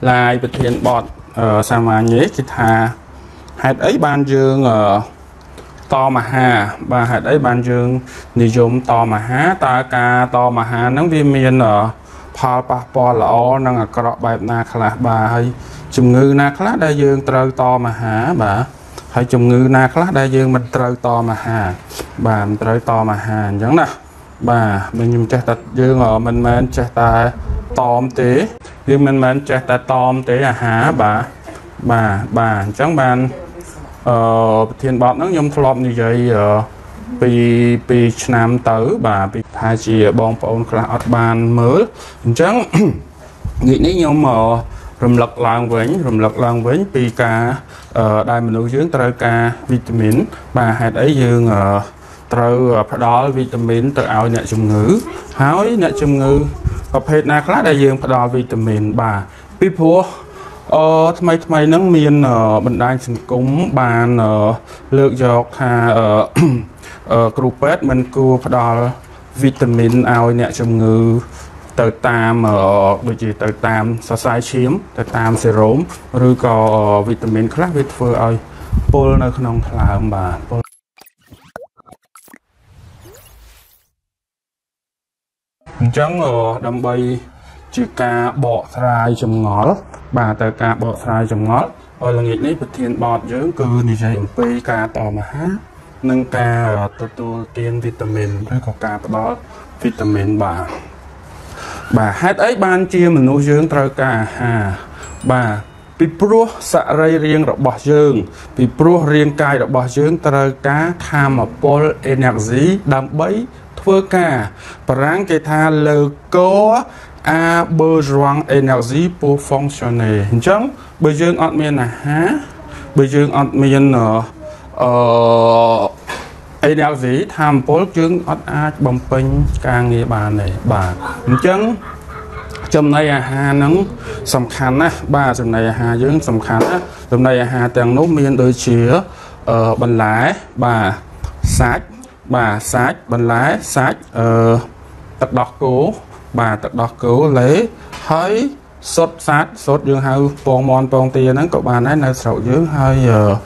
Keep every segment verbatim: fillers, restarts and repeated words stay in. lại bật hiện bọt ở sao mà nhé kịch hà hạt ấy ban dương ở to mà hà và hạt ấy ban dương đi dùng to mà há ta ca to mà hà nắng viên miền ở pha pha pha lọ năng ở cọ bài na khá bà hay chùm ngư na khá đại dương trời to mà há bà hay chùm ngư na khá đại dương mình trời to mà hà bà trời to mà hà chẳng nào bà mình dùng trái tật dương ở mình mình trái ta tòm tế dương mình mình trái ta tòm tế à há bà bà bà chẳng bàn ờ thiên bọt nó nhôm thọp như vậy ờ vì vì nam tử bà vì hai chị bong bóng là bàn mới chẳng nghĩ nếu nhôm mờ rầm lật lang vĩnh rầm lật lang vĩnh vì cả ờ đai mình nuôi dưỡng trai ca vitamin bà hạt ấy dương ờ trai đó vitamin tự ảo nhẹ chủng ngữ hái nhẹ chủng ngữ hợp hết na khá đại dương đó vitamin bà vì phố ờ thay thay nắng miền ở bên đai sinh cúng bàn ở lược dọc hà ở ở grupet mình cua đo vitamin ao nhẹ trong ngư từ tam ở bởi vì từ tam sa sai chiếm từ tam sẽ rốm rồi có vitamin khác vitamin phơi ơi pol nơi không là bà chẳng ở đầm bay chữ ca bỏ ra trong ngõ bà từ ca bỏ ra trong ngõ rồi là nghĩ đấy thiên bọt dưỡng cư thì sẽ pê ca tò mà hát nâng ca tụi tiên vitamin với có ca đó vitamin bà bà hát ấy ban chia mình nuôi dưỡng trời ca hà bà bị pro xạ ray riêng đọc bỏ dưỡng bị pro riêng cài đọc bỏ dưỡng trời cá tham ở pol energy đam bấy thưa ca ráng cái tha lơ có a bơ rong energy po functionary chẳng bây giờ ăn miên là há bây giờ ăn miên ở energy tham pol chứng ăn a bầm pênh càng nghe bà này bà chẳng trong này à hà nắng sầm khăn á ba trong này hà dưỡng sầm khăn á trong này hà tàng nốt miên đôi chĩa ở bên lái bà sát bà sát bên lái sát ở tập đọc cố bà tập đọc cứu lấy thấy sốt sát sốt dương hai bông mòn bông tia nắng cậu bà nói là sầu dưới hơi giờ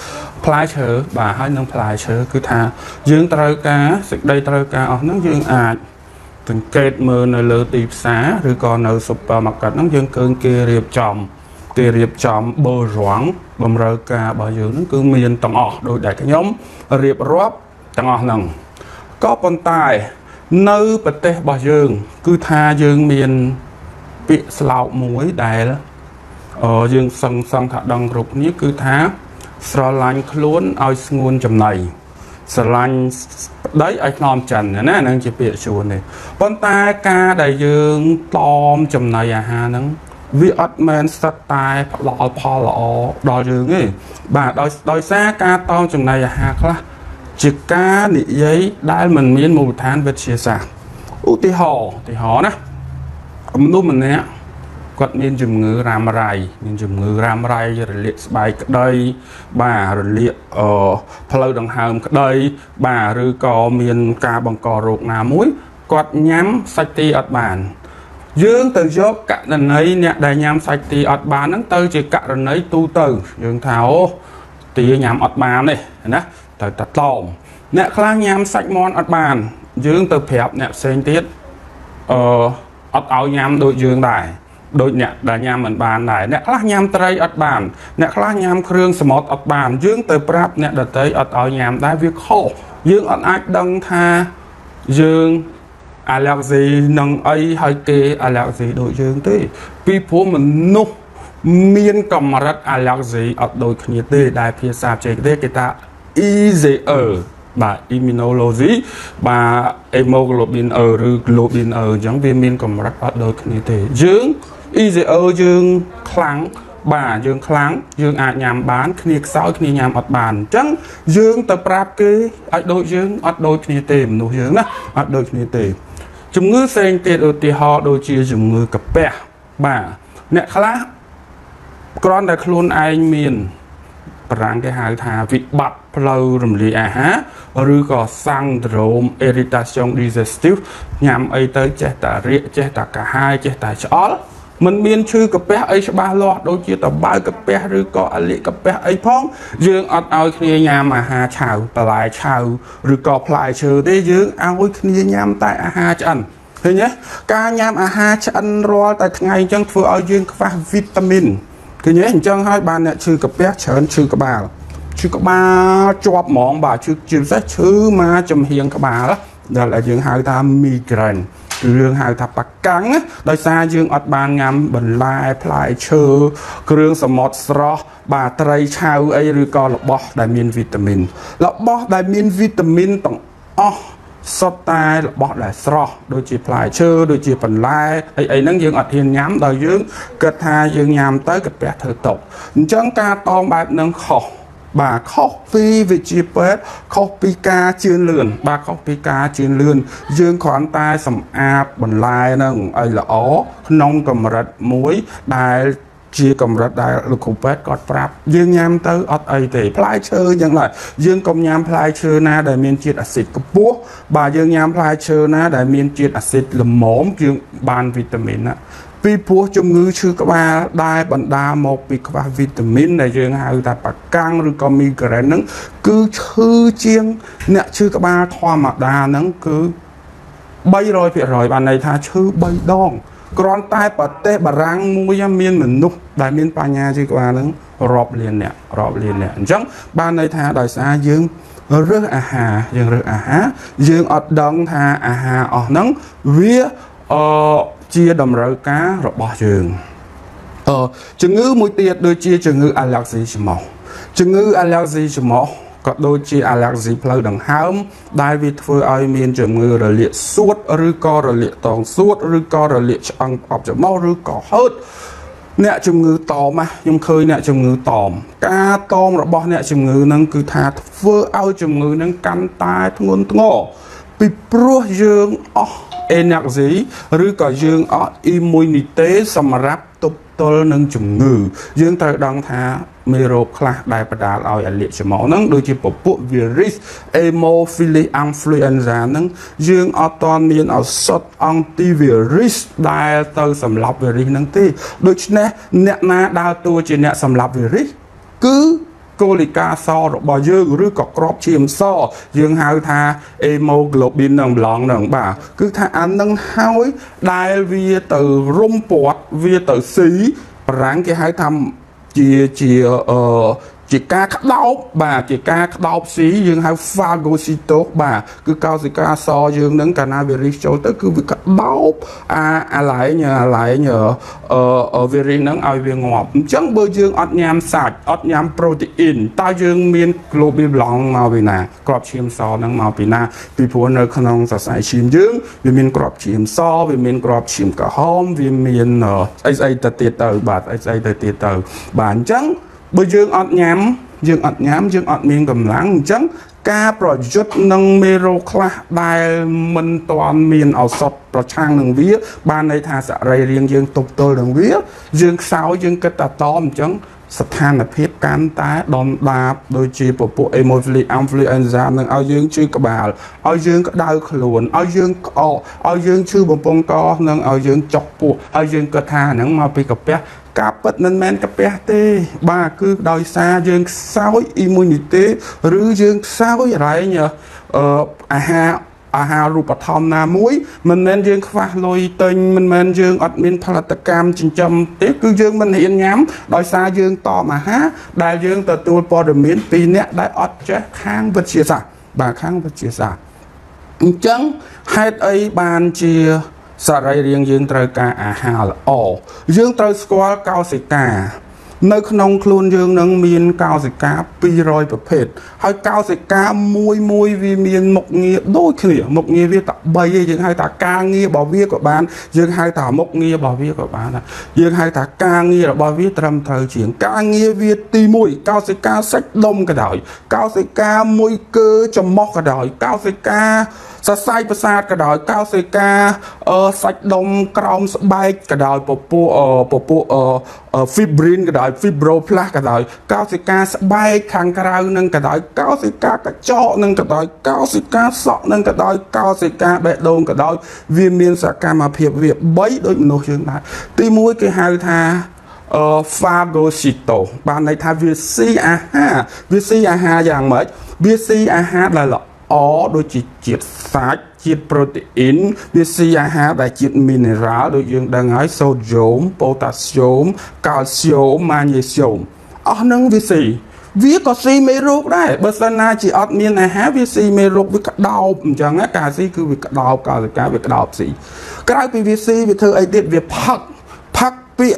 play chữ bà hơi nâng play chữ cứ thà dương trai cá xịt đây trai cá ở nắng dương à từng kết mưa nơi lửa tiệp xá rồi còn nơi sụp vào mặt cạnh nắng dương cơn kia riệp chồng kia riệp chồng bờ ruộng bầm rơ cá bà dương nắng cơn miền tầng ọ đôi đại cái nhóm riệp róp tầng ọ lần có con tai nơi bật tê bà dương cứ tha dương miền bị sầu muối đài đó ở dương sân sân thả đằng rục như cứ tha sờ lạnh luôn ao nguồn chầm này sờ lạnh đấy ai non trần này nè đang chỉ bị chuồn này con ta ca đại dương tom chầm này à hà nắng vi admin style lọ pha lọ đòi dương ấy bà đòi đòi xa ca tom chầm này à hà khá chữ ca nị giấy đai mình miên mù than về chia sẻ ưu tí hò thì hò nè ấm nút mình nè quật miên chùm ngư ram rai miên chùm ngư ram rai rồi liệt bài đây bà rồi liệt ở plau đồng hàm đây bà rồi có miên ca bằng cò ruột nà muối quật nhám sạch ti ở bàn dương từ dốc cả lần ấy nè đầy nhám sạch ti ở bàn nắng tư chỉ cả lần ấy tu từ dương thảo tía nhám ở bàn này nè tại tật lỏng nè khang nhám sạch món ở bàn dương từ phép nè xem tiết ờ ở áo nhám đôi dương đài đôi nhẹ đà nhám ở bàn này nè khang nhám tây ở bàn nè khang nhám khương smart ở bàn dương từ prap nè đặt tới ở áo nhám đá việc khổ dương ở ách đông tha dương à lạc gì nâng ấy hay kê à lạc gì đôi dương tí vì phố mình nụ miên cầm mà rất à lạc gì ở đôi khẩn tê đài phía sạp chế tế cái ta y dễ ở bà immunology bà hemoglobin ở globin ở giống viên minh còn rất bắt đầu như thế dương y dễ ở dương kháng bà dương kháng dương à nhàm bán khi sau khi nhàm ở bàn trắng dương tập rap kê ở đôi dương ở đôi như thế nụ dương đó ở đôi như thế chúng ngư sen tiền ở thì họ đôi chia dùng ngư cặp bè bà nè khá con đã luôn ai miền rằng cái hai thà vị bạc lâu rầm lì à há rồi có sang rộm irritation digestive nhằm ấy tới chết ta rịa chết ta cả hai chết ta chó Mình biên chư cà phê ấy ba lo đôi chia tàu bao cà phê rồi có ăn lị cà phê ấy phong dương ăn ao kia nhà mà hà chảo tàu lại chảo rồi có lại chờ để dương ao kia nhà tại hà chân thế nhé ca nhà mà hà chân rồi tại ngày chẳng vừa ao dương pha vitamin thế nhé chẳng hai bàn này chư cà phê chén chư cà bà chư cà bà cho món bà chư chư rất chư mà chầm hiền cà bà đó đó là dương hai ta migraine rương hào thập bạc cắn đôi xa dương ọt bàn ngắm bình lai phai chơ rương sầm mọt sro bà tây chào ấy rư co lọc bó đại miên vitamin lọc bó đại miên vitamin tổng o sốt tai lọc bó đại sro đôi chỉ phai chơ đôi chỉ bình lai ấy ấy nắng dương ọt hiền nhám đôi dương kết hai dương nhám tới kết bẹt thử tục chẳng ca to bạc nâng khổ bà coffee về chìa bếp coffee ca chuyên lươn bà coffee ca chuyên lươn dương khoản tay sầm áp bằng lai nâng ấy là ó nông cầm rật muối đài chia cầm rật đài lực hụt bếp có pháp dương nhằm tới ọt ấy thì phái chơ nhưng lại dương cầm nhằm phái chơ na đại miên chiết axit cấp bố bà dương nhằm phái chơ na đại miên chiết axit là mốm dương ban vitamin á vì bố chung ngư chư các bà đai bận đa một vì các bà vitamin này dương hào ta bạc căng rồi có migraine nâng cứ chư chiêng nẹ chư các bà thoa mặt đa nâng cứ bay rồi phía rồi bà này tha chư bay đong còn tai bà tê bà răng mua miên mình nụ đại miên bà nhà chư các bà nâng rộp liền nẹ rộp liền nẹ chẳng bà này tha đòi xa dương rước à hà dương rước à hà dương ọt đông tha à hà ọt nâng vía ờ chia đầm rau cá rồi bỏ trường ờ chừng ngữ mũi tiệt đôi chia chừng ngữ allergy chừng mỏ chừng ngữ allergy chừng mỏ có đôi chia allergy pleu đằng hám đại việt phơi ai miền chừng ngữ rồi liệt suốt rư co rồi liệt toàn suốt rư co rồi liệt ăn học chừng mau rư cỏ hết nè chừng ngữ tòm mà nhưng khơi nè chừng ngữ tòm cá tòm rồi bỏ nè chừng ngữ nâng cứ thà phơi ao chừng ngữ nâng cắn tai thun ngô bị pro dương oh. Energy rư có dương ở immunity xâm ráp tục tôl nâng chủng ngư dương tới đoàn thá mê rô khla đại bà đá lòi ảnh liệt cho máu nâng đôi chì bộ bộ virus hemophilic influenza nâng dương ở toàn miên ở sốt antivirus đại tơ xâm lọc virus nâng tì đôi chì nè nẹ nà đào tù chì nẹ xâm lọc virus cứ cô lì ca so rồi bà dương rư có crop chìm so dương hào tha hemoglobin nồng lỏng nồng bà cứ tha ăn nâng hói đai vía từ rung bọt vía từ xí ráng cái hai thăm chia chia ờ chỉ ca khắc đau bà chỉ ca khắc đau xí dương hào phagocyto bà cứ cao gì ca so dương nâng cannabis cho tới cứ việc khắc đau à à lại nhờ lại nhờ ờ ở virus nâng ai về ngọt chẳng bơ dương ọt nhám sạch ọt nhám protein ta dương miên globin long màu vì nà crop chim so nâng màu vì nà vì phụ nữ khăn ông sạch sạch chim dương vì miên crop chim so vì miên crop chim cả hôm vì miên ờ ai ai ta tiệt tử bà ai ai ta tiệt tử bản chẳng bởi dương ọt nhám, dương ọt nhám, dương ọt miên cầm láng chẳng ca bỏ rút nâng mê rô khla đài mình toàn miên ảo sọt bỏ trang nâng vía ban này thà sẽ rây riêng dương tục tôi nâng vía dương sáu dương kết tà tóm chẳng sạch than là phép cán tá đòn đạp đôi chì bộ bộ emophilic influenza nâng ao dương chư các bà ao dương có đau khuẩn ao dương có ao dương chư bộ bông co nâng ao dương chọc bộ ao dương kết tha nâng mau bị cập bét cáp bất nên men cặp bé tê bà cứ đòi xa dương sáu immunity rứ dương sáu lại nhờ ờ à ha à ha rupa thom na muối mình men dương khoa lôi tình mình men dương ọt miên pha lạt cam chín trăm tiếp cứ dương mình hiện nhám đòi xa dương to mà há đại dương từ tua po được miễn pì nè đại ọt chết khang vật chia sẻ bà khang vật chia sẻ chẳng hết ấy bàn chia sợ rây riêng dương trời ca à hà là ổ dương trời squall cao xịt ca nơi nông khuôn dương nâng miên cao xịt ca pi rồi bập hết hay cao xịt ca môi môi vì miên mộc nghĩa đôi khỉa mộc nghĩa viết tập bay dương hai ta ca nghĩa bảo viết của bạn dương hai ta mộc nghĩa bảo viết của bạn dương hai ta ca nghĩa là bảo viết trầm thời chiến ca nghĩa viết ti mũi cao xịt ca sách đông cả đời cao xịt ca môi cơ chầm móc cả đời cao xịt ca sa sai bờ sát cả đói cao xây ca sạch đông crom bay cả đói popo popo fibrin cả đòi fibroblast cả đòi cao sĩ ca bay khang cao nâng cả đòi cao sĩ ca cả chọ nâng cả đòi cao sĩ ca sọ nâng cả đòi cao sĩ ca bẹ đôn cả đòi viêm miên sạc ca mà phiệp việc bấy đối nô chương này tí mũi cái hai tha phagocyto bạn này tha việc si a ha việc si a ha dạng mới việc si a ha là lọ ó đôi chỉ triệt sạch chiết protein, vi sinh hóa và chiết mineral đối với đang nói sodium, potassium, calcium, magnesium. Ở nâng vi sinh, vi có si mê rốt đấy. Bớt ra chỉ ở miền này há vi sinh mê rốt với đau, chẳng á cả si cứ việc đau cả cả việc đau gì. Cái này vì vi sinh vì thưa ấy tiết việc phật phật bị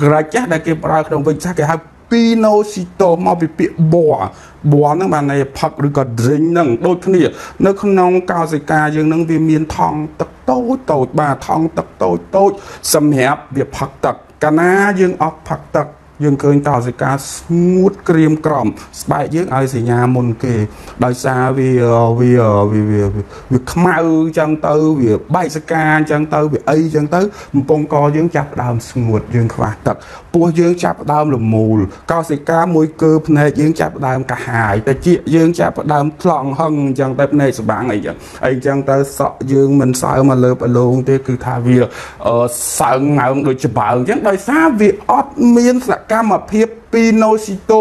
gạch chắc đại cái bài đồng vinh chắc cái hai pinocyto mau bị bị bỏ. Bó nâng bàn này phật được có dính nâng đôi thân địa nó không nông cao gì cả nhưng nâng vì miền thong tật tối tối bà thong tật tối tối xâm hẹp việc phật tật cả na dương ốc phật tật dương cơn cao gì cả smooth cream crom bài dương ai gì nhà môn kề đòi xa vì vì vì vì khmau chân tư vì bay xa ca chân tư vì ấy chân tư bông co dương chạp đàm smooth dương khỏa tật bố dương chạp đàm là mù cao gì cả môi cơ này dương chạp đàm cả hài ta chị dương chạp đàm thọng hân chân tư này sẽ bán ấy chẳng ấy chân tư sợ dương mình sợ mà lợp luôn thế cứ thà vì sợ ngạo được chụp bảo chẳng đòi xa vì ọt miên sạc cam mà phép pinocyto,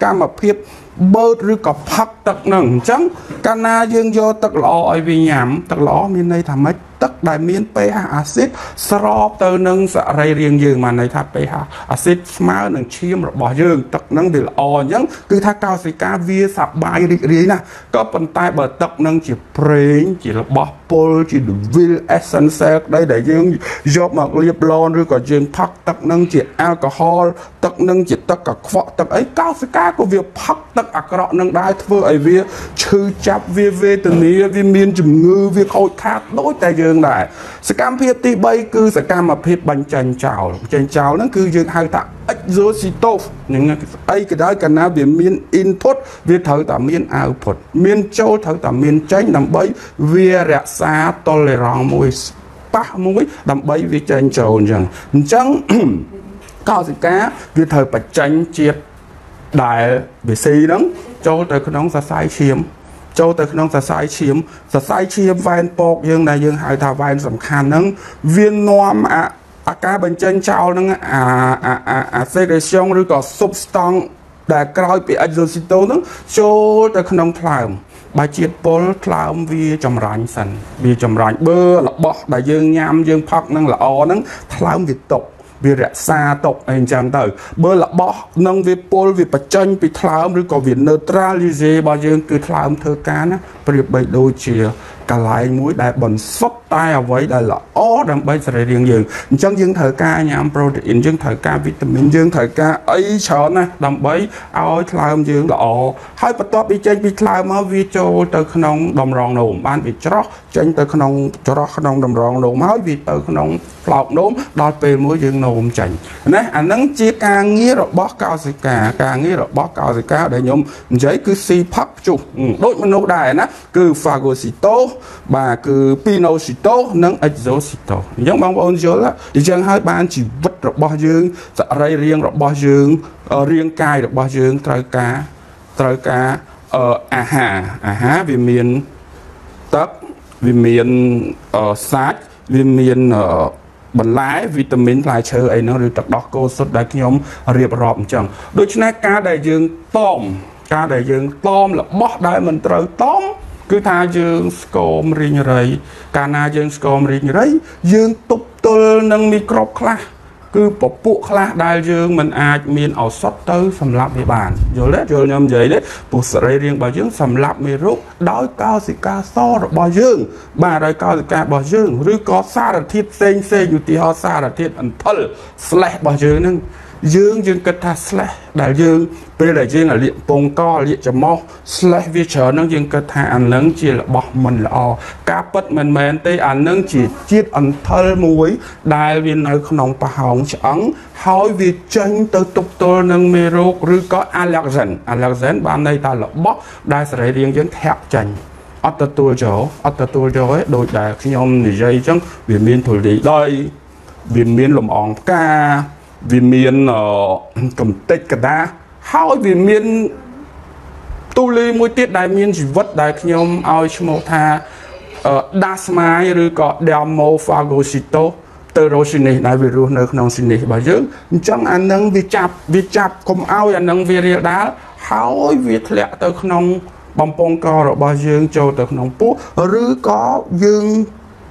cam mà phép bớt rưỡi cặp phật tật nặng trắng, cana dương do tật lọ vì nhảm tật lọ miền này thà mấy tật đại miền pH acid, srop từ nâng sạ ray riêng dương mà này thà pH acid má nâng chiêm rồi bỏ dương tật nâng bị lọ nhẫn, cứ thà cao sĩ cá vía sạp bài đi đi nè, có bàn tay bờ tật nâng chỉ preen chỉ là bỏ pol chỉ được vil essence đây để dương do mà liệp lon rưỡi còn dương phật tật nâng chỉ alcohol tật nâng chỉ tật cả khọ tật ấy cao sĩ cá của việc phật tật à cái nâng đai thưa ấy vía chư chắp vía vê tình nghĩa vía miên chùm ngư vía khôi khát đối tại dương này sẽ cam phía ti bay cứ sẽ cam mà phía bánh chanh chảo chanh chảo nó cứ dương hai tạ exocyto những cái cái đó cái nào vía miên input vía thở tạ miên output miên châu thở tạ miên chanh nằm bấy vía rạ xa tolerant mũi ba mũi nằm bấy vía chanh chảo chẳng chẳng cao gì cá vía thở bạch chanh chiết đại về xì đó cho tới cái nón sa sai chiếm cho tới cái nón sa sai chiếm sa sai chiếm vài bọc dương này dương hai thà vài tầm khăn nâng viên nom à à cá bên chân trào nâng à à à à secretion rồi có substance để coi bị exocyto nâng cho tới cái nón phàm bài triết bol phàm vì trầm rãnh sần vì trầm rãnh bơ là bọt đại dương nhám dương phật nâng là o nâng phàm việt tục vì rẽ xa tộc anh chàng tới bơ là bỏ nâng về pol về bạch chân bị tháo rồi có việc neutralize bao nhiêu từ tháo thơ cá nó bị đôi chia cả lại mũi đại bẩn sốt tai ở với đại là ó đang bay sải riêng riêng chân dương thở ca nhám protein dương thở ca vitamin dương thở ca ấy cho nè đang bay ao tháo dương là ó hai bát top bị chân bị tháo mà vì cho tới khăn ông đồng ròng nồm ban bị chót chân tới khăn ông chót khăn ông đồng ròng nồm hói vì tới khăn ông lọc nốm đòi về mũi dương nồm chảnh nè anh nâng chia ca nghĩa rồi bó cao gì cả ca nghĩa rồi bó cao gì cả để nhóm giấy cứ si phấp chụp đôi mình nấu đài nè cứ phagocyto bà cứ pinocyto nâng exocyto giống bằng ôn dối là chẳng hai bạn chỉ vứt rồi bao dương dạ ray riêng rồi bao dương riêng cài rồi bao dương trời cá trời cá à hà à há vì miền tấp vì miền sát vì miền bẩn lái vitamin lái chơi ấy nó được đặt đó cô xuất đại nhóm riệp rọp chẳng đôi chân cá đại dương tôm cá đại dương tôm là bó đại mình trời tôm cứ tha dương scom riêng rầy cana dương scom riêng rầy dương tụt từ nâng micro class cứ bỏ bộ class đại dương mình ai miền ở sót tới sầm lạp địa bàn rồi đấy rồi nhầm vậy đấy bộ sợi riêng bao dương sầm lạp mì rút đói cao gì ca so rồi bao dương bà đói cao gì ca bao dương rồi có xa là thiết sen sen như tí ho xa là thiết ẩn thơ slash bao dương nâng dương dương kết thúc slash đại dương bây giờ dương là liệm bông co liệm chấm mò slash vi trở nâng dương kết thúc ảnh nâng chỉ là bọc mình là o cá bớt mình mềm tây ảnh nâng chỉ chiết ảnh thơ muối đại viên nơi không nóng bà hỏng chẳng hỏi vì chân tới tục tôi nâng mê rốt rồi có allergen allergen ban đây ta là bọc đại sẽ riêng dương thẹp chành ở tờ tôi chỗ ở tờ tôi chỗ đôi đại khi nhóm dây chẳng biển miền thủ lý đây biển miền lồng ong ca vì miền cầm tết cả đá hỏi vì miền tu lì mối tiết đại miền chỉ vật đại nhom ao chmô tha dasmai rồi có demo phagocito từ rồi xin này đại việt luôn nơi non xin này bảo dưỡng chẳng anh nâng vi chạp vi chạp không ao anh nâng vi rìa đá hỏi việt lệ từ non bông bông co rồi bảo dưỡng châu từ non pú rồi có dương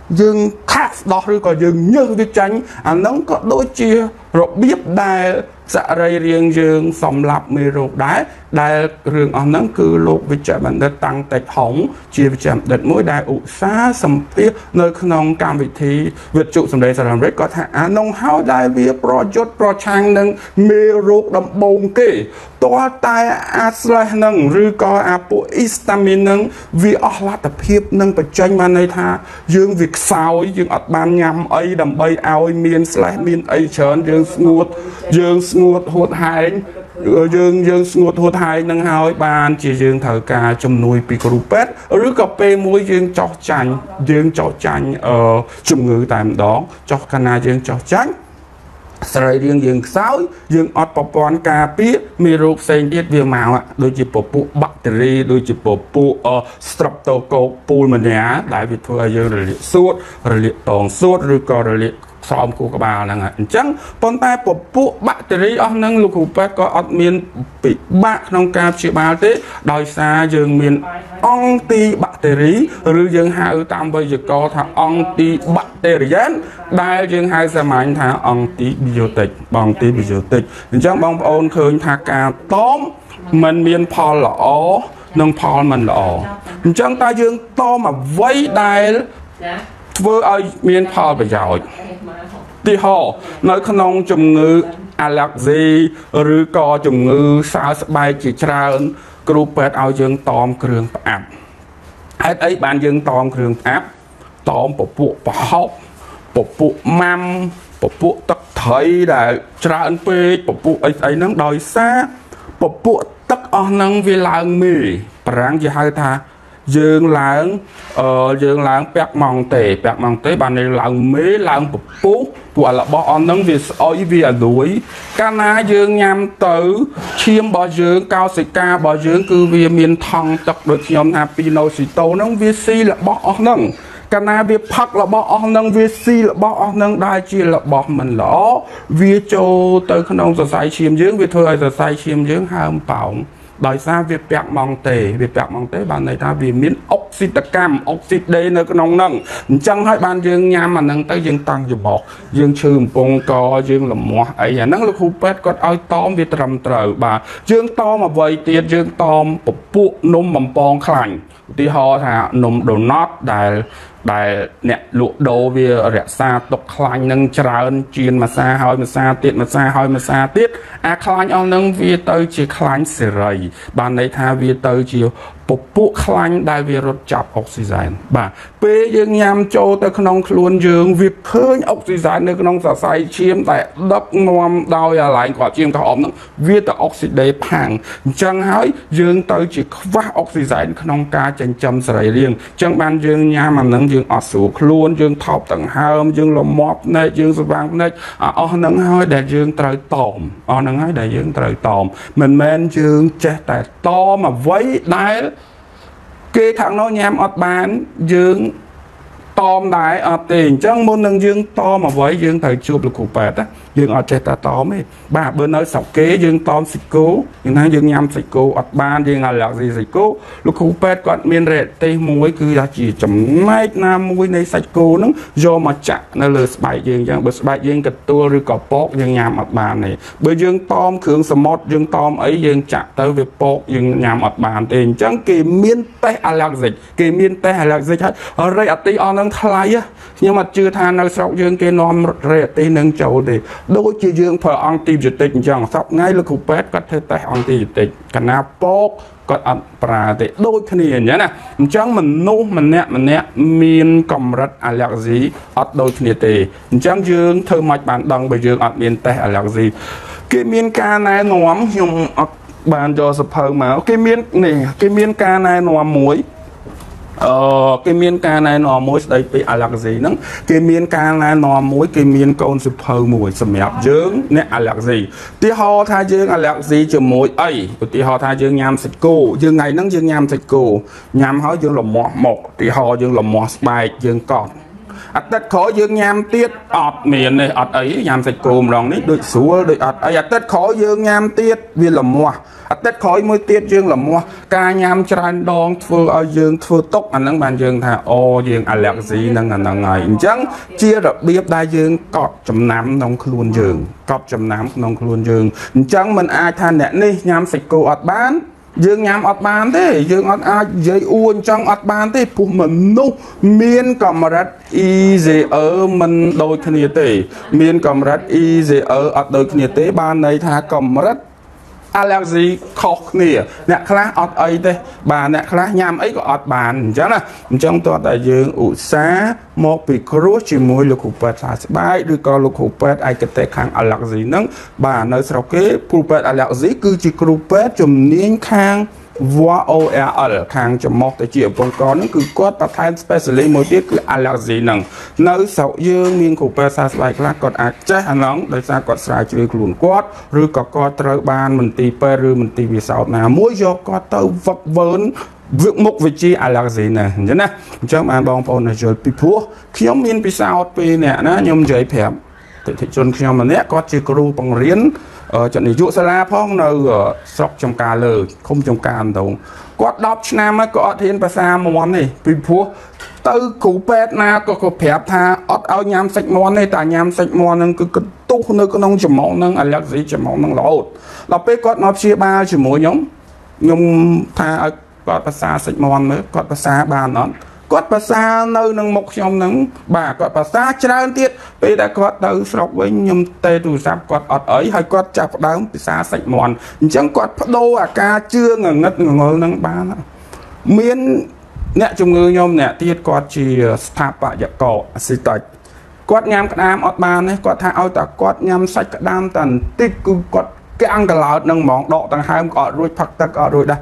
dương khác đó rồi có dương nhân vi tránh anh nâng có đôi chia rồi biết đại xã rây riêng dương sầm lạp mì ruột đá đại riêng ông nâng cứ lục vi chạm anh đất tăng tạch hỏng chia vi chạm đất mỗi đại ụ xa sầm phía nơi nông cam vị thí Việt trụ sầm đầy sầm làm rất có thể anh nông háo đại vi pro chốt pro trang nâng mì ruột đầm bông kì toa tai asla nâng rư co apu istamin nâng vì ở là tập hiệp nâng bật tranh mà này tha dương việc sao dương ở ban nhằm ấy đầm bay ao miên slash miên ấy chớn dương ngột dương ngột hột hải dương dương ngột hột hải nâng háo ban chỉ dương thở ca chầm nuôi picrupet rư cà phê muối dương chọc chanh dương chọc chanh ở chùm ngữ tạm đó chọc cana dương chọc chanh sợi riêng dương sáu dương ọt popon cà pí mi ruột sen tiết viêm màu ạ đôi chỉ bổ phụ bacteria đôi chỉ bổ phụ streptococcus pulmonea đại việt thua dương rồi liệt sốt rồi liệt tòng sốt rồi còn rồi liệt xóm của các bà là ngài chẳng con tay bổ phụ bacteria ông năng lục hụp có ọt miên bị bạc nông cà chịu bao thế đòi xa dương miên anti bacteria rồi dương hai ở tam bây giờ có thằng anti bacteria đại dương hai xe máy thả ông tí biotic bằng tí biotic chẳng bóng ôn khơi thả cà tóm mình miên phò lỏ nâng phò mình lỏ chẳng ta dương to mà vấy đại vừa ai miên phò bây giờ thì họ nói khăn ông chùm ngư allergy rư co chùm ngư sao bài chỉ ra group bật ao dương tóm cường áp hết ấy bạn dương tóm cường áp tóm bộ bộ học bộ bộ mâm bộ bộ tất thấy là ra ấn phê bộ bộ ấy ấy nắng đòi xa bộ bộ tất ơn nắng vì làng mì ráng gì hai ta dương làng ờ, dương làng bẹt mong tề bẹt mong tề bạn này làng mế làng bộ bộ của là bỏ ơn nắng vì ơi vì ở đuổi cana dương nhằm tử chiêm bỏ dương cao sĩ ca bỏ dương cư vì miền thong tất được nhóm hạp pino sĩ tố nóng vì si là bỏ ơn nắng cái này việc phát là bỏ nâng việc si là bỏ nâng đại chi là bỏ mình lỏ việc châu tới khăn ông sai chiêm dưỡng việc thôi giờ sai chiêm dưỡng hàm bảo đòi ra việc bẹt mong tề việc bẹt mong tế bạn này ta vì miếng oxytacam oxy đây nơi nông nâng chẳng hai bạn dương nhà mà nâng tới dương tăng dương bọt dương chườm bông co dương làm mỏ ấy à nâng lúc hụt bét có ai tóm việc trầm trời bà dương to mà vậy tiệt dương tóm bột bột nôm mầm bông khảnh thì họ thà nôm đồ nát đại đại nẹt lụa đồ về rẻ xa tộc khánh nâng tràn chiên mà xa hơi mà xa tiết mà xa hơi mà xa tiết à khánh ông nâng vi tới chỉ khánh xì rầy bạn này tha vi tới chỉ bộ bộ khánh đại vi rốt chạp oxygen bà bê dương nhằm cho tới nông luôn dương việc khơi oxygen nơi nông xa say chiếm tại đắp ngon đau là lại quả chiếm các ông nâng vi tới oxygen phẳng chẳng hỏi dương tới chỉ vác oxygen nông ca chanh châm xì rầy riêng chẳng bàn dương nhằm mà nâng dương ở sủ luôn dương thọc tầng hàm dương lò mọp này dương sơ vang này ở nâng hơi để dương trời tòm ở nâng hơi để dương trời tòm mình men dương chết tại to mà vấy đáy kê thằng nó nhằm ọt bán dương tòm đáy ọt tình chẳng muốn nâng dương to mà vấy dương thời chụp là cụ bệt á dương ọt chết ta tóm ấy bà bữa nơi sọc kế dương tòm xịt cố nhưng nay dương nhằm xịt cố ọt bán dương là lạc gì xịt cố lúc cụ bệt còn miên rệt tê mối cứ là chỉ chấm mách nam mối này xịt cố nóng do mà chạc nó lừa bài dương chẳng bớt bài dương kịch tua rồi có bốc dương nhằm ọt bán này bởi dương tòm khướng sầm mọt dương tòm ấy dương chạc tới về bốc dương nhằm ọt bán tình chẳng kì miên tê à lạc dịch kì miên tê à lạc dịch hết ở đây ọt tí ọ nâng thay á nhưng mà chưa than nó sọc dương kê nom rệt tê nâng châu thì đôi chi dương phải ăn tim dịch tịch chẳng sắp ngay lúc hụt bét có thể tay ăn tim dịch tịch cả nạp bốc có ăn bà thì đôi thân hình nhé nè chẳng mình nô mình nẹ mình nẹ miên cầm rất à lạc gì ở đôi thân hình chẳng dương thơ mạch bản đăng bởi dương ở miên tay à lạc gì cái miên ca này nóm nhưng bàn cho sập hơn mà cái miên này cái miên ca này nóm muối Ờ, cái miên ca này nó mối đây bị à lạc gì nắng cái miên ca này nó mối cái miên con sụp hơi mùi sầm mẹp dướng nè à lạc gì tí ho tha dướng à lạc gì chờ mối ấy tí ho tha dướng nhám sạch cổ dướng ngày nắng dướng nhám sạch cổ nhám hói dướng lòng mỏ một tí ho dướng lòng mỏ bài dướng cọt à tất khó dướng nhám tiết ọt miền này ọt ấy nhám sạch cổ lòng đấy đôi súa đôi ọt ấy à tất khó dướng nhám tiết viên lòng mỏ à tết khói mới tiết dương là mua ca nhám tràn đong thưa ở dương thưa tốc anh nắng bàn dương thà ô dương à lạc gì nâng anh nâng ngày chẳng chia được biết đa dương cọp chấm nám nông luôn dương cọp chấm nám nông luôn dương chẳng mình ai than nè đi nhám sạch cô ọt bán dương nhám ọt bán thế dương ọt ai dây uôn trong ọt bán thế phụ mình nu miên cầm rát y dễ ở mình đôi thân nhiệt tế miên cầm rát y dễ ở ọt đôi thân nhiệt tế ban này thà cầm rát à làm gì khó nè nè khá ọt ấy đây bà nè khá nhàm ấy có ọt bàn chắc là trong toàn tại dương ủ xá một bị crush chỉ môi lục hụp bật là bài đưa con lục hụp bật ai cái tệ kháng à lạc gì nắng bà nơi sau kế hụp bật à lạc gì cứ chỉ hụp bật chùm niên khang vua ôl ở khang chùm một tại chiều con con cứ quát tập thay specially một tiết cứ à lạc gì nắng nơi sau dương miên hụp bật là bài là còn ác chết hẳn lắm đời xa còn xài chơi luôn quát rồi có con trời ban mình tì pê rồi mình tì vì sao nào mỗi do con tao vật vấn vượt mục vị trí à là gì nè nhớ nè trong anh bong phone này rồi bị thua khi ông miên bị sao bị nè nó nhom giấy phép thì thị trường khi mà nè có chỉ kêu bằng riến ở trận này dụ sala phong nào ở sọc trong cà lờ không trong cà đồng có đọc nam mới có thiên bà sa món này bị thua từ cụ pet na có có phép tha ọt ao nhám sạch món này tại nhám sạch món nên cứ tu nơi con ông chấm món nên à là gì chấm món nên lỗ là pe có nó chia ba chỉ mỗi nhóm nhóm tha có bà xa sạch mòn mới có bà xa bà nó có bà xa nơi nâng mục trong nâng bà có bà xa tràn tiết bây đã có tới sọc với nhầm tê tù sạp có ọt ấy hay có chạp đám bà xa sạch mòn chẳng có đô à ca chưa ngờ ngất ngờ ngờ nâng bà nó miễn nẹ chung ngư nhôm nẹ tiết có chỉ thạp bà dạc cổ xí tạch có nhằm các đám ọt bà này có thả ôi ta có nhằm sạch các đám tần tích cứ có cái ăn cả lọt nâng món đọ tăng hai có rồi phật ta có rồi đây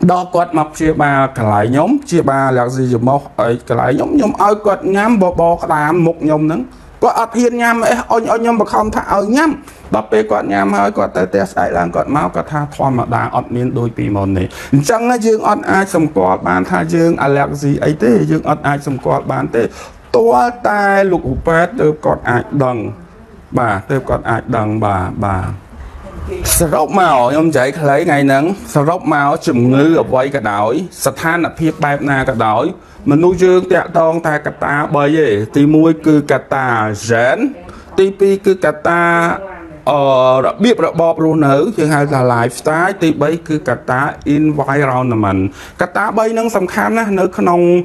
đó quạt mập chia ba cái lái nhóm chia ba là gì dùm mọc ấy cái lái nhóm nhóm ơi quạt nhám bò bò cái đám một nhóm nắng có ập hiên nhám ấy ôi ôi nhóm mà không thả ơi nhám đập bê quạt nhám hơi quạt tới test lại là quạt máu quạt tha thoa mà đá ọt miên đôi pì mòn này chẳng là dương ọt ai xâm quạt bán tha dương à lạc gì ấy thế dương ọt ai xâm quạt bán thế toa tai lục bát từ quạt ai đằng bà từ quạt ai đằng bà bà sờ róc màu nhom chạy lấy ngày nắng sờ róc màu chùm ngư ở quay cả đói sờ than là phía bài na cả đói mình nuôi dương tẹt tông ta cả ta bởi vậy thì môi cứ cả ta rén tivi cứ cả ta ờ biết là bọp luôn nữ chứ hay là lifestyle thì bây cứ cả ta environment mình cả ta bây nâng sầm khăn á nơi nông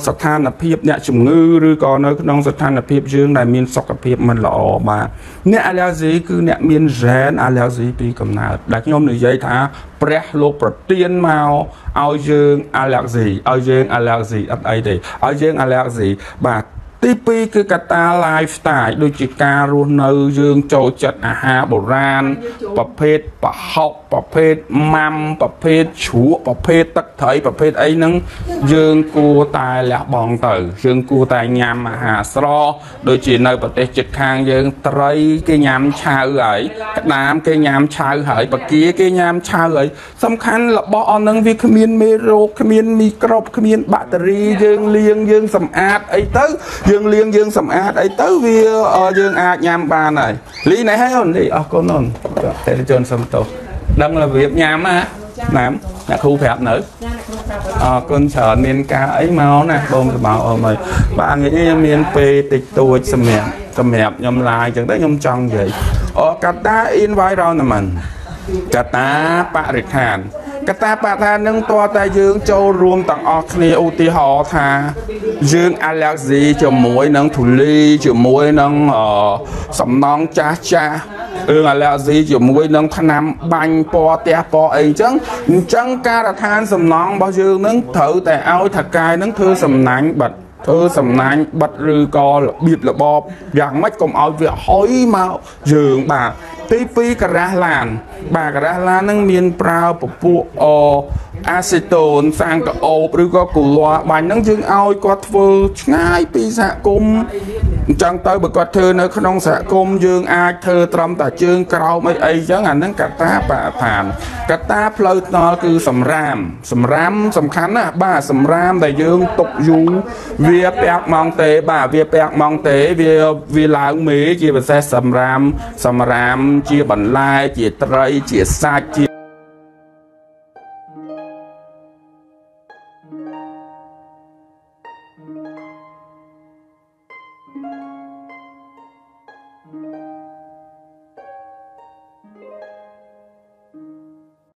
sờ than là phía nhẹ chùm ngư rồi còn nơi nông sờ than là phía dương này miền sọc là phía mình lọ mà nè là gì cứ nè miền rén à là gì thì cầm nào đặt nhóm này dây thả pre lô protein màu ao dương à là gì ao dương à là gì ở đây thì ao dương à là gì bà tivi cứ cả ta lifestyle đôi chỉ ca luôn nơi dương châu chật à ha bồ ran bập phết bập học bập phết mâm bập phết chúa bập phết tất thảy bập phết ấy nâng dương cua tài là bòn tử dương cua tài nhám à hà sro đôi chỉ nơi bập tê chật khang dương tây cái nhám chao ấy các đám cái nhám chao ấy bập kia cái nhám chao ấy sâm khăn là bỏ nâng vitamin mero vitamin micro vitamin battery dương liêng dương sầm áp ấy tới dương liên dương sầm át ấy tới vì dương át nhám ba này lý này hay hơn đi ở con non để chôn sầm tổ đâm là việc nhám á nám là khu phép nữ con sợ miên ca ấy máu nè bông thì bảo ở mày bạn nghĩ miên pê tịch tôi sầm mẹ sầm mẹ nhom lại chẳng tới nhom trong vậy ở cà ta in vai rau nè mình cà ta bạ rệt hàn cà ta bạ tha nâng to ta dương châu ruộng tặng ọt này ưu ti họ tha dương à lạc gì cho muối nâng thủ ly cho muối nâng ở sầm nón cha cha ương à lạc gì cho muối nâng thanh nam bánh po te po ấy chăng chăng ca là than sầm nón bao dương nâng thử tại ao thật cài nâng thưa sầm nánh bật thưa sầm nánh bật rư co là biệt là bọp vàng mách công ao việc hối mạo dương bà tivi cà ra làn bà cà ra lan nâng miền prao bụp bụp acetone sang cả ốp rồi có củ loa bánh nắng dương ao quạt vơ ngay pi dạ cung chẳng tới bực quạt thơ nơi không dạ cung dương ai thơ trăm tả chương cao mấy ấy chẳng ảnh nắng cả ta bà phản cả ta plơ to cứ sầm ram sầm ram sầm khánh à ba sầm ram đại dương tục du vía pẹt mong tế bà vía pẹt mong tế vía vía lạng mỹ chia bờ xe sầm ram sầm ram chia bẩn lai chia trai chia sa chia Thank you.